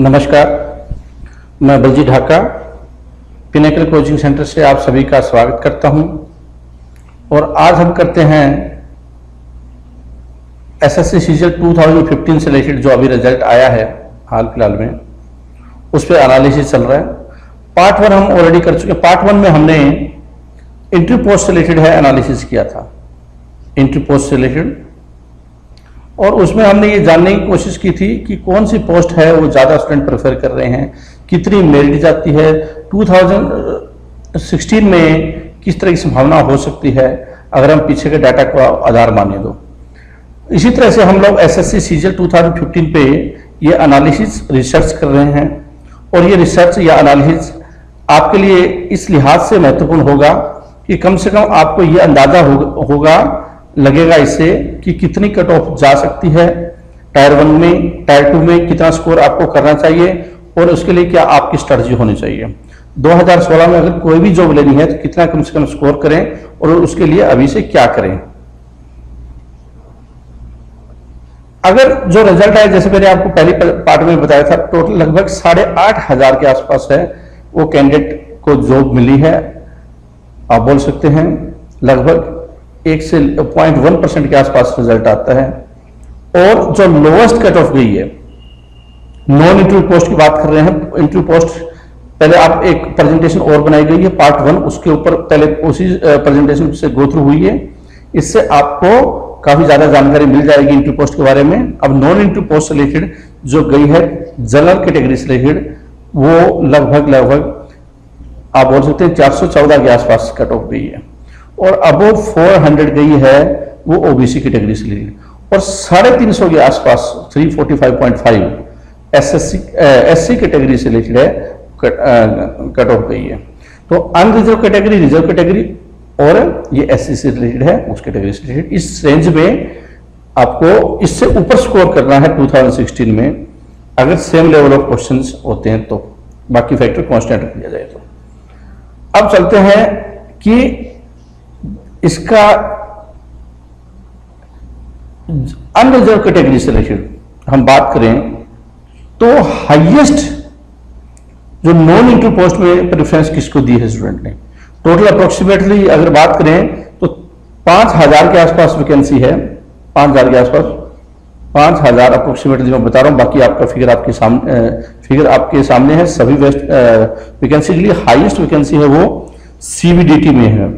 नमस्कार, मैं Baljeet Dhaka Pinnacle coaching centre से आप सभी का स्वागत करता हूं। और आज हम करते हैं एसएससी सीजीएल 2015 से रिलेटेड जो अभी रिजल्ट आया है हाल फिलहाल में, उस पर एनालिसिस चल रहा है। पार्ट 1 हम ऑलरेडी कर चुके हैं। पार्ट 1 में हमने इंट्री पोस्ट से रिलेटेड है एनालिसिस किया था, इंट्री पोस्ट से रिलेटेड, और उसमें हमने ये जानने की कोशिश की थी कि कौन सी पोस्ट है वो ज़्यादा स्टूडेंट प्रेफर कर रहे हैं, कितनी मेरिट जाती है, 2016 में किस तरह की संभावना हो सकती है अगर हम पीछे के डाटा को आधार माने दो। इसी तरह से हम लोग एसएससी सीजीएल 2015 पे ये एनालिसिस रिसर्च कर रहे हैं, और ये रिसर्च या एनालिसिस आपके लिए इस लिहाज से महत्वपूर्ण होगा कि कम से कम आपको ये अंदाज़ा होगा लगेगा इससे कि कितनी कट ऑफ जा सकती है, टायर 1 में, टायर 2 में कितना स्कोर आपको करना चाहिए और उसके लिए क्या आपकी स्ट्रेटजी होनी चाहिए। 2016 में अगर कोई भी जॉब लेनी है तो कितना कम से कम स्कोर करें और उसके लिए अभी से क्या करें। अगर जो रिजल्ट आया, जैसे मैंने आपको पहले पार्ट में बताया था, टोटल लगभग 8,500 के आसपास है वो कैंडिडेट को जॉब मिली है। आप बोल सकते हैं लगभग 1 से 0.1% के आसपास रिजल्ट आता है। और जो लोवेस्ट कट ऑफ गई है, नॉन इंटरव्यू पोस्ट की बात कर रहे हैं, इंटरव्यू पोस्ट पहले आप एक प्रेजेंटेशन और बनाई गई है पार्ट 1, उसके ऊपर पहले उसी प्रेजेंटेशन से गो थ्रू हुई है, इससे आपको काफी ज्यादा जानकारी मिल जाएगी इंटरव्यू पोस्ट के बारे में। अब नॉन इंटरव्यू पोस्ट से रिलेटेड जो गई है जनरल कैटेगरी से रिलेटेड, वो लगभग आप बोल सकते हैं 414 के आसपास कट ऑफ गई है, और अबोव 400 गई है वो ओबीसी कैटेगरी से रिलेटेड, और 350 के आसपास 345.5 एससी कैटेगरी से रिलेटेड है कट ऑफ गई है। तो अनरिजर्व कैटेगरी, रिजर्व कैटेगरी और ये एससी से रिलेटेड है उस कैटेगरी से रिलेटेड, इस रेंज में आपको इससे ऊपर स्कोर करना है 2016 में अगर सेम लेवल ऑफ क्वेश्चंस होते हैं तो, बाकी फैक्टर कॉन्स्टेंट रख लिया जाए तो। अब चलते हैं कि इसका अनरिजर्व कैटेगरी से रिलेटेड हम बात करें तो हाईएस्ट जो नॉन इंटरव्यू पोस्ट में प्रेफरेंस किसको दी है स्टूडेंट ने। टोटल अप्रोक्सीमेटली अगर बात करें तो 5,000 के आसपास वैकेंसी है, 5,000 के आसपास, 5,000 अप्रोक्सीमेटली मैं बता रहा हूं, बाकी आपका फिगर आपके सामने है। सभी वैकेंसी के लिए हाईएस्ट वैकेंसी है वो सीबीडीटी में है।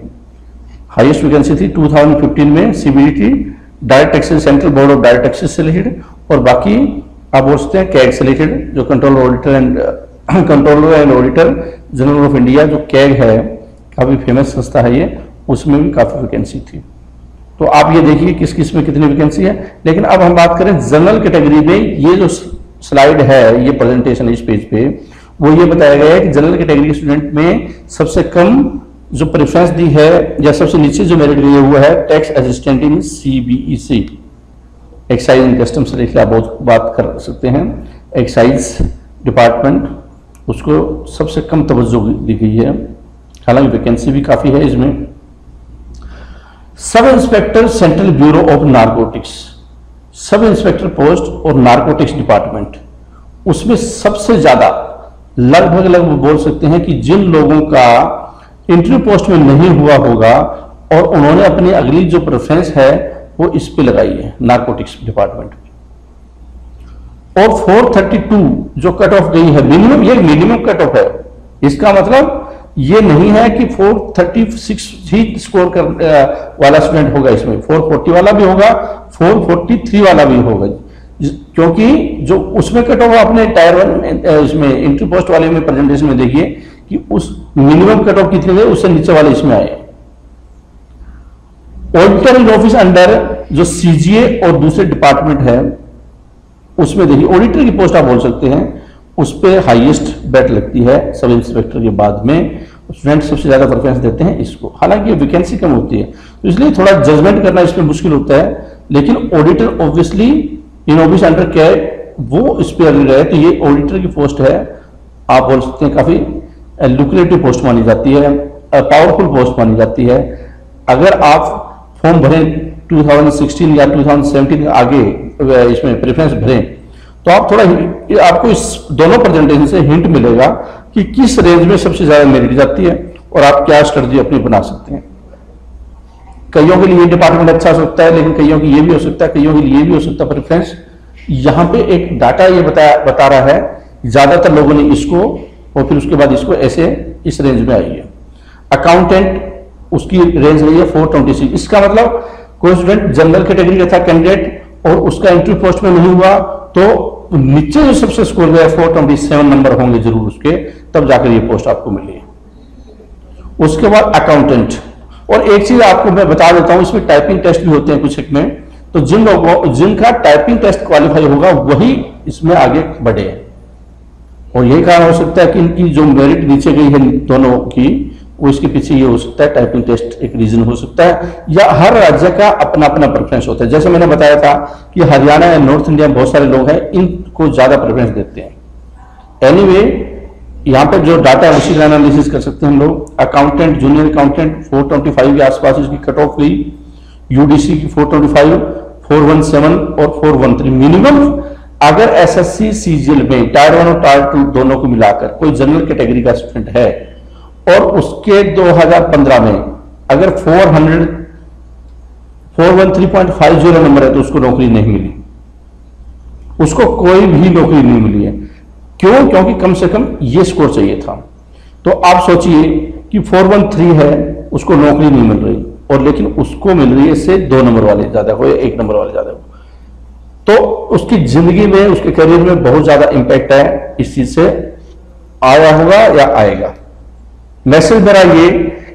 हाईएस्ट वैकेंसी थी 2015 में CBDT, direct taxation, central board of direct taxation से रिलेटेड, और बाकी आप बोलते हैं कैग से रिलेटेड, जो controller and auditor general of India जो कैग है, काफी फेमस संस्था है ये, उसमें भी काफी वैकेंसी थी। तो आप ये देखिए किस किस में कितनी वैकेंसी है। लेकिन अब हम बात करें जनरल कैटेगरी में, ये जो स्लाइड है, ये प्रेजेंटेशन इस पेज पे, वो ये बताया गया है कि जनरल कैटेगरी स्टूडेंट में सबसे कम जो प्रेफरेंस दी है या सबसे नीचे जो मेरिट गई हुआ है tax assistant in CBEC, excise and custom से रिलेटेड आप बहुत बात कर सकते हैं, एक्साइज डिपार्टमेंट, उसको सबसे कम तवज्जो दी गई है, हालांकि वैकेंसी भी काफ़ी है इसमें। Sub inspector central bureau of narcotics, sub inspector post और नारकोटिक्स डिपार्टमेंट, उसमें सबसे ज़्यादा लगभग बोल सकते हैं कि जिन लोगों का इंटरव्यू पोस्ट में नहीं हुआ होगा और उन्होंने अपनी अगली जो प्रेफरेंस है वो इस पे लगाई है, नारकोटिक्स डिपार्टमेंट। और 432 जो कट ऑफ गई है मिनिमम, ये मिनिमम कट ऑफ है, इसका मतलब ये नहीं है कि 436 ही स्कोर वाला स्टूडेंट होगा, इसमें 440 वाला भी होगा, 443 वाला भी होगा, क्योंकि जो उसमें कट ऑफ आपने टायर 1 इसमें इंटरव्यू पोस्ट वाले में प्रेजेंटेशन में देखिए कि उस मिनिमम कट ऑफ कितने गए, उससे नीचे वाले इसमें आए। ऑडिटर एंड ऑफिस अंडर जो सीजीए और दूसरे डिपार्टमेंट है उसमें देखिए, ऑडिटर की पोस्ट आप बोल सकते हैं, उस पर हाईएस्ट बैट लगती है सब इंस्पेक्टर के बाद में, स्टूडेंट सबसे ज्यादा प्रेफरेंस देते हैं इसको, हालांकि वैकेंसी कम होती है तो इसलिए थोड़ा जजमेंट करना इसमें मुश्किल होता है। लेकिन auditor obviously in office under क्या वो इस पर अगर गए तो ये ऑडिटर की पोस्ट है, आप बोल सकते हैं काफी लुक्रेटिव पोस्ट मानी जाती है, पावरफुल पोस्ट मानी जाती है। अगर आप फॉर्म भरें 2016 या 2017 आगे इसमें प्रेफरेंस भरें तो आप थोड़ा आपको इस दोनों प्रेजेंटेशन से हिंट मिलेगा कि किस रेंज में सबसे ज्यादा मेरिट जाती है और आप क्या स्ट्रेटजी अपनी बना सकते हैं। कईयों के लिए ये डिपार्टमेंट अच्छा हो सकता है, लेकिन कईयों की ये भी हो सकता है, कईयों के लिए भी हो सकता है। पर फ्रेंड्स यहाँ पे एक डाटा ये बता रहा है ज्यादातर लोगों ने इसको और फिर उसके बाद इसको ऐसे इस रेंज में आई है। अकाउंटेंट उसकी रेंज रही है 426। इसका मतलब कोई स्टूडेंट जनरल कैटेगरी का था कैंडिडेट और उसका एंट्री पोस्ट में नहीं हुआ तो नीचे जो सबसे स्कोर गया 427 नंबर होंगे जरूर उसके, तब जाकर ये पोस्ट आपको मिली। उसके बाद अकाउंटेंट, और एक चीज आपको मैं बता देता हूं, इसमें टाइपिंग टेस्ट भी होते हैं कुछ एक में, तो जिन लोगों जिनका टाइपिंग टेस्ट क्वालिफाई होगा वही इसमें आगे बढ़े, और यही कारण हो सकता है कि इनकी जो मेरिट नीचे गई है दोनों की वो इसके पीछे ये हो सकता है, टाइपिंग टेस्ट एक रीजन हो सकता है, या हर राज्य का अपना अपना प्रेफरेंस होता है। जैसे मैंने बताया था कि हरियाणा या नॉर्थ इंडिया में बहुत सारे लोग हैं, इनको ज्यादा प्रेफरेंस देते हैं। एनीवे यहाँ पर जो डाटा है उसी का एनालिसिस कर सकते हैं हम लोग। अकाउंटेंट, जूनियर अकाउंटेंट 425 के आसपास उसकी कट ऑफ हुई, यूडीसी की 425, 417 और 413 मिनिमम। अगर एसएससी सीजीएल में टायर 1 और टायर 2 दोनों को मिलाकर कोई जनरल कैटेगरी का स्टूडेंट है और उसके 2015 में अगर 413.50 नंबर है तो उसको नौकरी नहीं मिली, उसको कोई भी नौकरी नहीं मिली है। क्यों? क्योंकि कम से कम ये स्कोर चाहिए था। तो आप सोचिए कि 413 है उसको नौकरी नहीं मिल रही, और लेकिन उसको मिल रही है इससे 2 नंबर वाले ज्यादा हो या 1 नंबर वाले ज्यादा हो, तो उसकी जिंदगी में उसके करियर में बहुत ज्यादा इंपैक्ट है इस चीज से, आया होगा या आएगा। मैसेज मेरा ये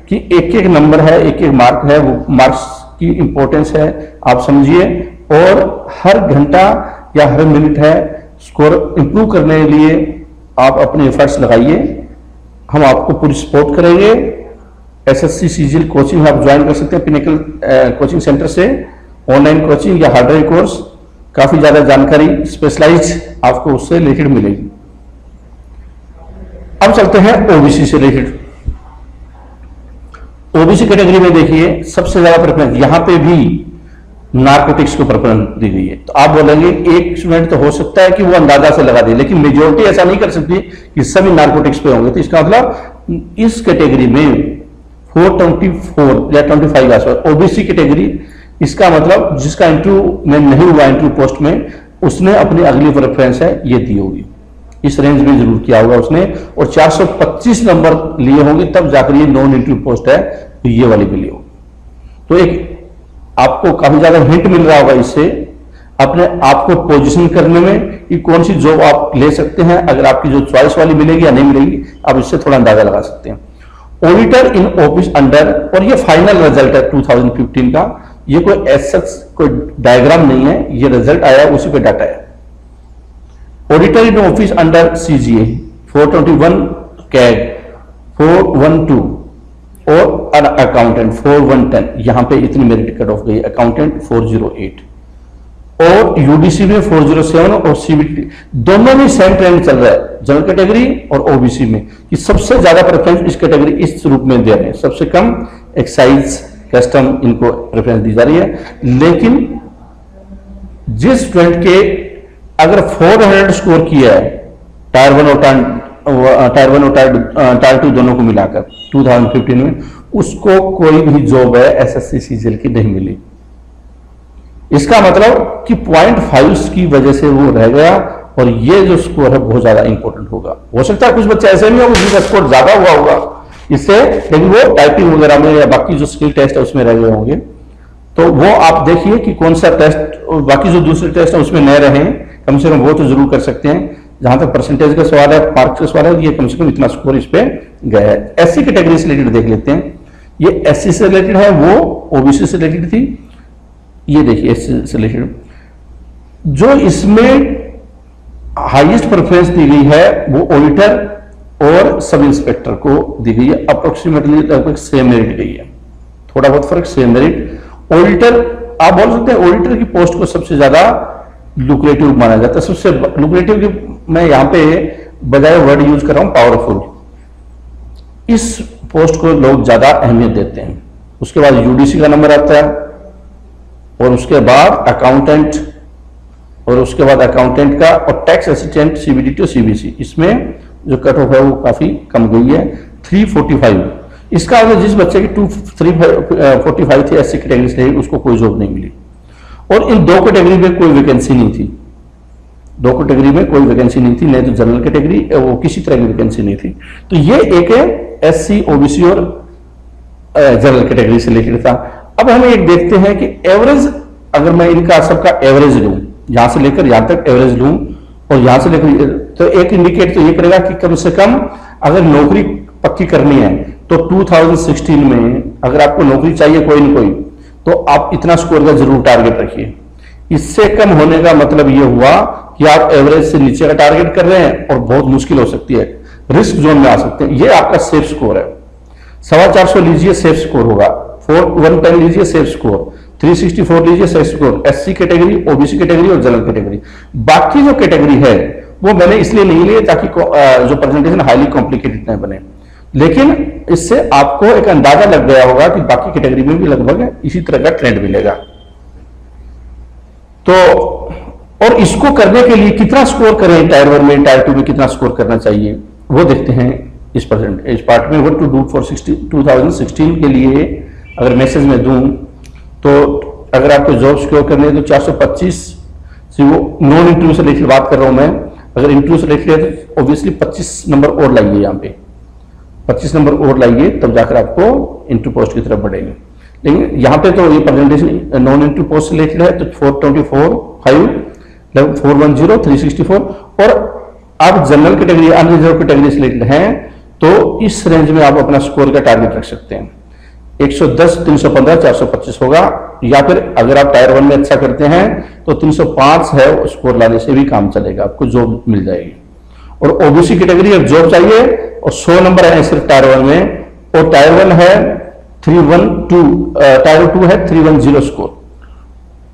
कि एक एक नंबर है, एक एक मार्क है, वो मार्क्स की इंपॉर्टेंस है आप समझिए, और हर घंटा या हर मिनट है स्कोर इंप्रूव करने के लिए आप अपने एफर्ट्स लगाइए, हम आपको पूरी सपोर्ट करेंगे। एसएससी सीजीएल कोचिंग आप ज्वाइन कर सकते हैं पिनेकल कोचिंग सेंटर से, ऑनलाइन कोचिंग या हार्डवेयर कोर्स, काफी ज्यादा जानकारी स्पेशलाइज आपको उससे रिलेटेड मिलेगी। अब चलते हैं ओबीसी से रिलेटेड। ओबीसी कैटेगरी में देखिए सबसे ज्यादा प्रेफरेंस यहां पे भी नारकोटिक्स को प्रेफरेंस दी गई है। तो आप बोलेंगे एक स्टूडेंट तो हो सकता है कि वो अंदाजा से लगा दे, लेकिन मेजोरिटी ऐसा नहीं कर सकती कि सभी नारकोटिक्स पे होंगे। तो इसका मतलब इस कैटेगरी में 424 या 25 आसपास ओबीसी कैटेगरी, इसका मतलब जिसका इंटरव्यू में नहीं हुआ इंटरव्यू पोस्ट में उसने अपनी अगली प्रेफरेंस है ये दी होगी, इस रेंज में जरूर किया होगा उसने, और 425 नंबर लिए होंगे तब जाकर ये नॉन इंटरव्यू पोस्ट है तो ये वाली मिली होगी। तो एक आपको काफी ज्यादा हिंट मिल रहा होगा इससे अपने आप को पोजीशन करने में कि कौन सी जॉब आप ले सकते हैं, अगर आपकी जो चॉइस वाली मिलेगी या नहीं मिलेगी आप इससे थोड़ा अंदाजा लगा सकते हैं। ऑडिटर इन ऑफिस अंडर, और ये फाइनल रिजल्ट है 2015 का, ये कोई एसेट्स कोई डायग्राम नहीं है, ये रिजल्ट आया उसी पे डाटा है। Auditor in office under CGA 421, CAG 412 और अकाउंटेंट 4110, यहां पे इतनी मेरिट कट ऑफ गई, अकाउंटेंट 408 और यूडीसी में 407 और सीबीटी दोनों में सेम ट्रेंड चल रहा है जनरल कैटेगरी और ओबीसी में कि सबसे ज्यादा प्रेफरेंस इस कैटेगरी इस रूप में दे रहे हैं, सबसे कम एक्साइज कस्टम इनको प्रेफरेंस दी जा रही है। लेकिन जिस स्टूडेंट के अगर 400 स्कोर किया है टायर 1 और टायर 2 दोनों को मिलाकर 2015 में, उसको कोई भी जॉब है एसएससी सीजीएल की नहीं मिली। इसका मतलब कि 0.5 की वजह से वो रह गया, और ये जो स्कोर है बहुत ज्यादा इंपॉर्टेंट होगा। हो सकता है कुछ बच्चे ऐसे भी होंगे जिनका स्कोर ज्यादा हुआ होगा इससे, लेकिन वो टाइपिंग वगैरह में या बाकी जो स्किल टेस्ट है उसमें रह गए होंगे। तो वो आप देखिए कि कौन सा टेस्ट बाकी जो दूसरे टेस्ट है उसमें न रहे, कम से कम वो तो जरूर कर सकते हैं। जहां तक परसेंटेज का सवाल है, मार्क्स का सवाल है, ये कम से कम इतना स्कोर इस पे गया है। एससी कैटेगरी से रिलेटेड देख लेते हैं, ये एससी से रिलेटेड है, वो ओबीसी से रिलेटेड थी, ये देखिए एससी से रिलेटेड। जो इसमें हाईएस्ट प्रेफरेंस दी गई है वो ऑडिटर और सब इंस्पेक्टर को दी गई है, अप्रोक्सीमेटली लगभग सेम मेरिट गई है, थोड़ा बहुत फर्क, सेम मेरिट। ऑडिटर आप बोल सकते हैं ऑडिटर की पोस्ट को सबसे ज्यादा लुक्रेटिव माना जाता है, सबसे लुक्रेटिव की मैं यहां पे बजाय वर्ड यूज कर रहा हूं पावरफुल, इस पोस्ट को लोग ज्यादा अहमियत देते हैं। उसके बाद यूडीसी का नंबर आता है और उसके बाद अकाउंटेंट और उसके बाद अकाउंटेंट का और टैक्स असिस्टेंट सीबीडीटी और सीबीसी, इसमें जो कट ऑफ है वो काफ़ी कम गई है 345। इसका अगर जिस बच्चे की 345 थी एससी कैटेगरी से उसको कोई जॉब नहीं मिली और इन दो कैटेगरी में कोई वैकेंसी नहीं थी, दो कैटेगरी में कोई वैकेंसी नहीं थी, नहीं तो जनरल कैटेगरी वो किसी तरह की वैकेंसी नहीं थी। तो ये एक है एससी ओबीसी और जनरल कैटेगरी से रिलेटेड था। अब हम एक देखते हैं कि एवरेज, अगर मैं इनका सबका एवरेज लूं, यहां से लेकर यहां तक एवरेज लूं और यहां से लेकर, तो एक इंडिकेट तो ये करेगा कि कम से कम अगर नौकरी पक्की करनी है तो 2016 में अगर आपको नौकरी चाहिए कोई ना कोई, तो आप इतना स्कोर का जरूर टारगेट रखिए। इससे कम होने का मतलब ये हुआ कि आप एवरेज से नीचे का टारगेट कर रहे हैं और बहुत मुश्किल हो सकती है, रिस्क जोन में आ सकते हैं। ये आपका सेफ स्कोर है, 425 लीजिए सेफ स्कोर होगा, 410 लीजिए सेफ स्कोर, 364 लीजिए safe score, SC category, OBC category और जनरल कैटेगरी। बाकी जो कैटेगरी है वो मैंने इसलिए नहीं लिए ताकि जो प्रेजेंटेशन हाईली कॉम्प्लिकेटेड ना बने, लेकिन इससे आपको एक अंदाजा लग गया होगा कि बाकी कैटेगरी में भी लगभग इसी तरह का ट्रेंड मिलेगा। तो और इसको करने के लिए कितना स्कोर करें, टायर वन में, टायर टू में कितना स्कोर करना चाहिए वो देखते हैं इस पार्ट में। व्हाट टू डू फॉर 2016 के लिए अगर मैसेज में दूं तो अगर आपको जॉब सिक्योर करनी है तो 425 से वो नॉन इंटरव्यू से रिलेटेड बात कर रहा हूं मैं, अगर इंटरव्यू से रिलेटेड है तो ऑब्वियसली 25 नंबर और लाइए, यहाँ पे 25 नंबर और लाइए तब जाकर आपको इंटरव्यू पोस्ट की तरफ बढ़ेंगे। लेकिन यहाँ पे तो ये प्रेजेंटेशन नॉन इंटरव्यू पोस्ट से रिलेटेड है तो 424, 5, 410, 364 और आप जनरल कैटेगरी अनरिजर्व कैटेगरी से रिलेटेड हैं तो इस रेंज में आप अपना स्कोर का टारगेट रख सकते हैं, 110, 315, 425 होगा। या फिर अगर आप टायर वन में अच्छा करते हैं तो 305 है स्कोर लाने से भी काम चलेगा, आपको जॉब मिल जाएगी। और ओबीसी कैटेगरी अब जॉब चाहिए और 100 नंबर है सिर्फ टायर वन में, और टायर वन है 312, टायर टू है 310 स्कोर,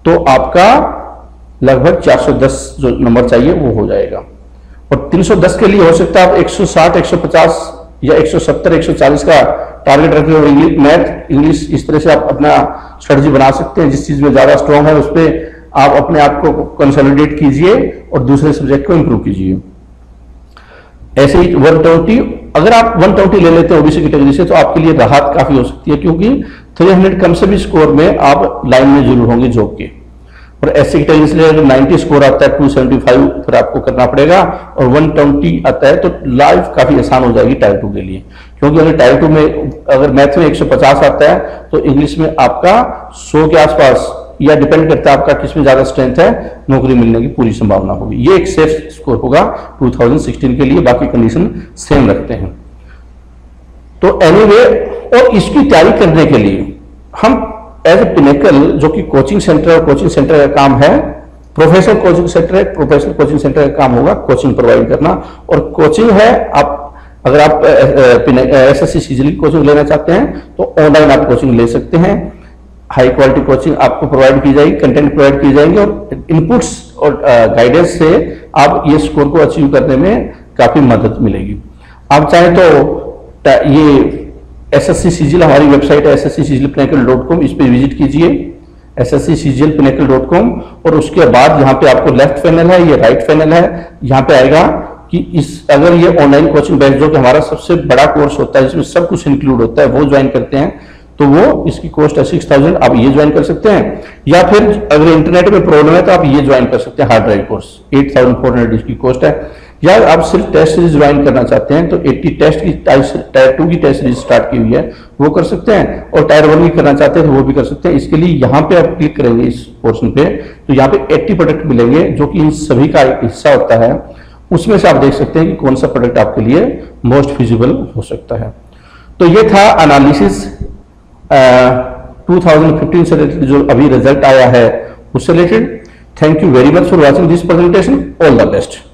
तो आपका लगभग 410 जो नंबर चाहिए वो हो जाएगा। और 310 के लिए हो सकता है आप 160, 150 या 170, 140 का टारगेट रखें और मैथ इंग्लिश इस तरह से आप अपना स्ट्रेटजी बना सकते हैं। जिस चीज में ज्यादा स्ट्रांग है उस पर आप अपने आप को कंसोलिडेट कीजिए और दूसरे सब्जेक्ट को इंप्रूव कीजिए। ऐसे ही 120, अगर आप 120 ले लेते हैं ओबीसी कैटेगरी से तो आपके लिए राहत काफी हो सकती है, क्योंकि 300 कम से भी स्कोर में आप लाइन में जरूर होंगे जॉब के। और एससी कैटेगरी से 90 स्कोर आता है 275 फिर आपको करना पड़ेगा, और 120 आता है तो लाइफ काफी आसान हो जाएगी टायर टू के लिए, क्योंकि अगर टायर टू में अगर मैथ में 150 आता है तो इंग्लिश में आपका 100 के आसपास, या डिपेंड करता है आपका किस में ज्यादा स्ट्रेंथ है, नौकरी मिलने की पूरी संभावना होगी। ये एक सेफ स्कोर होगा 2016 के लिए, बाकी कंडीशन सेम रखते हैं। तो एनीवे, और इसकी तैयारी करने के लिए हम एज ए पिनेकल, जो कि कोचिंग सेंटर और कोचिंग सेंटर का काम है, प्रोफेशनल कोचिंग सेंटर है, प्रोफेशनल कोचिंग सेंटर का काम होगा कोचिंग प्रोवाइड करना। और कोचिंग है, आप अगर आप एसएससी सीजीएल कोचिंग लेना चाहते हैं तो ऑनलाइन आप कोचिंग ले सकते हैं, हाई क्वालिटी कोचिंग आपको प्रोवाइड की जाएगी, कंटेंट प्रोवाइड किए जाएंगे और इनपुट्स और गाइडेंस से आप ये स्कोर को अचीव करने में काफी मदद मिलेगी। आप चाहें तो ये एसएससी सीजीएल हमारी वेबसाइट है ssccglpinnacle.com, इस पर विजिट कीजिए ssccglpinnacle.com। और उसके बाद यहाँ पे आपको लेफ्ट पैनल है, ये राइट पैनल है, यहाँ पे आएगा कि इस अगर ये ऑनलाइन कोचिंग बैच जो कि हमारा सबसे बड़ा कोर्स होता है जिसमें सब कुछ इंक्लूड होता है वो ज्वाइन करते हैं तो वो इसकी कॉस्ट है 6000, आप ये ज्वाइन कर सकते हैं। या फिर अगर इंटरनेट में प्रॉब्लम है तो आप ये ज्वाइन कर सकते हैं हार्ड ड्राइव कोर्स, 8400 इसकी कॉस्ट है। या आप सिर्फ टेस्ट सीरीज ज्वाइन करना चाहते हैं तो 80 टेस्ट की, टायर टू की टेस्ट सीरीज स्टार्ट की हुई है वो कर सकते हैं, और टायर वन भी करना चाहते हैं तो वो भी कर सकते हैं। इसके लिए यहाँ पे आप क्लिक करेंगे इस पोर्शन पे तो यहाँ पे 80 प्रोडक्ट मिलेंगे जो कि इन सभी का एक हिस्सा होता है, उसमें से आप देख सकते हैं कि कौन सा प्रोडक्ट आपके लिए मोस्ट फिजिबल हो सकता है। तो ये था एनालिसिस 2015 से रिलेटेड जो अभी रिजल्ट आया है उससे related. Thank you very much for watching this presentation, all the best.